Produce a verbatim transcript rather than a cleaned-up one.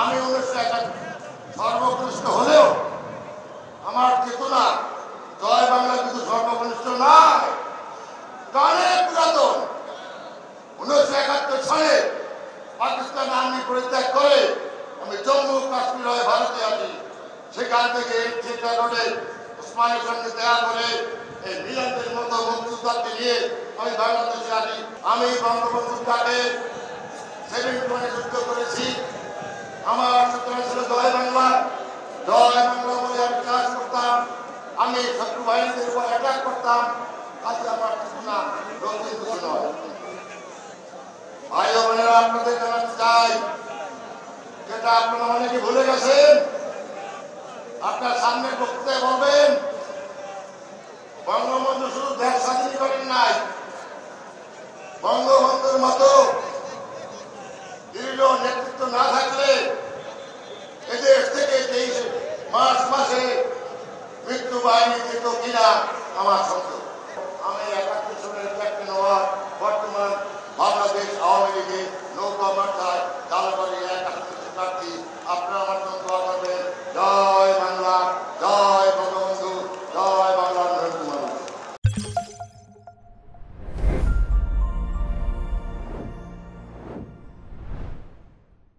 আমি উনিশশো একাত্তর সর্বকনিষ্ঠ হলেও আমার চেতনা জয় বাংলা কিন্তু সর্বকনিষ্ঠ নয়, অনেক পুরাতন। উনিশশো একাত্তর সালে পাকিস্তান আর্মি পরিত্যাগ করে আমি জম্মু কাশ্মীর হয়ে ভারতে আছি। সেখান থেকে চিন্তা করে উসমানের সঙ্গে দেখা করে এই বিরানদের মতো মুক্তিযোদ্ধাকে নিয়ে আমি বাংলাদেশে আসি। আমি বঙ্গবন্ধুকে সেদিন মানে যুদ্ধ করেছি। আমার সূচনা ছিল জয় বাংলা, জয় বাংলা বলে আমি কাজ করতাম। আমি শত্রু বাহিনীদের উপর অ্যাটাক করতাম। আজকে আমার সূচনা নয়। ভাই ও বোনেরা, আপনাদের জানাতে চাই যেটা আপনারা অনেকে ভুলে গেছেন, আপনার সামনে বক্তৃতায় বলবেন বঙ্গবন্ধু শুধু দেশ স্বাধীন করেন নাই, বঙ্গবন্ধুর মতো দৃঢ় নেতৃত্ব না থাকলে এদেশ থেকে তেইশ মার্চ মাসে মৃত্যু বাহিনী যেত কিনা আমার সন্দেহ।